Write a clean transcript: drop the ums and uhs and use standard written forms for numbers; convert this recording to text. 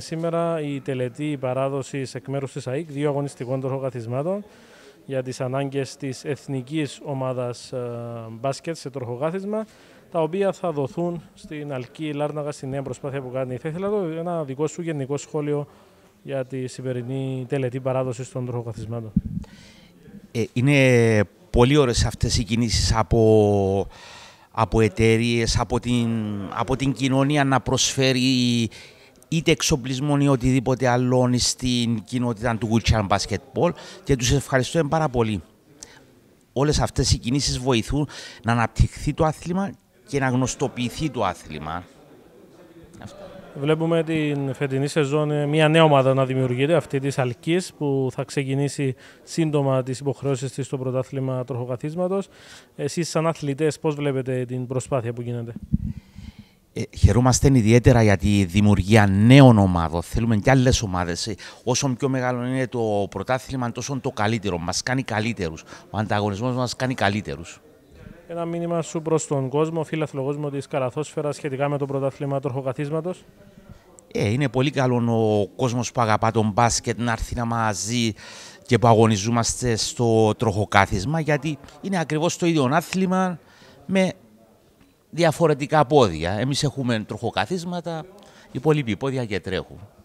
Σήμερα η τελετή παράδοσης εκ μέρους της ΑΕΚ, δύο αγωνιστικών τροχοκαθισμάτων για τις ανάγκες της εθνικής ομάδας μπάσκετ σε τροχοκάθισμα, τα οποία θα δοθούν στην Αλκή Λάρναγα στην νέα προσπάθεια που κάνει. Θα ήθελα εδώ ένα δικό σου γενικό σχόλιο για τη σημερινή τελετή παράδοσης των τροχοκαθισμάτων. Είναι πολύ ωραίες αυτές οι κινήσεις από εταιρείες, από την κοινωνία να προσφέρει είτε εξοπλισμών ή οτιδήποτε άλλο στην κοινότητα του Wichern Basketball, και τους ευχαριστούμε πάρα πολύ. Όλες αυτές οι κινήσεις βοηθούν να αναπτυχθεί το άθλημα και να γνωστοποιηθεί το άθλημα. Βλέπουμε την φετινή σεζόν μια νέα ομάδα να δημιουργείται, αυτή της Αλκής, που θα ξεκινήσει σύντομα τις υποχρεώσεις της στο πρωτάθλημα τροχοκαθίσματος. Εσείς σαν αθλητές πώς βλέπετε την προσπάθεια που γίνεται? Χαιρούμαστε ιδιαίτερα για τη δημιουργία νέων ομάδων. Θέλουμε και άλλες ομάδες. Όσο πιο μεγάλο είναι το πρωτάθλημα, τόσο το καλύτερο. Μας κάνει καλύτερους. Ο ανταγωνισμός μας κάνει καλύτερους. Ένα μήνυμα σου προς τον κόσμο, φίλαθλο κόσμο της Καραθόσφαιρας, σχετικά με το πρωτάθλημα τροχοκαθίσματος. Είναι πολύ καλό ο κόσμος που αγαπά τον μπάσκετ να έρθει να μαζί και που αγωνιζόμαστε στο τροχοκάθισμα, γιατί είναι ακριβώς το ίδιο άθλημα με διαφορετικά πόδια. Εμείς έχουμε τροχοκαθίσματα, οι υπόλοιποι πόδια και τρέχουν.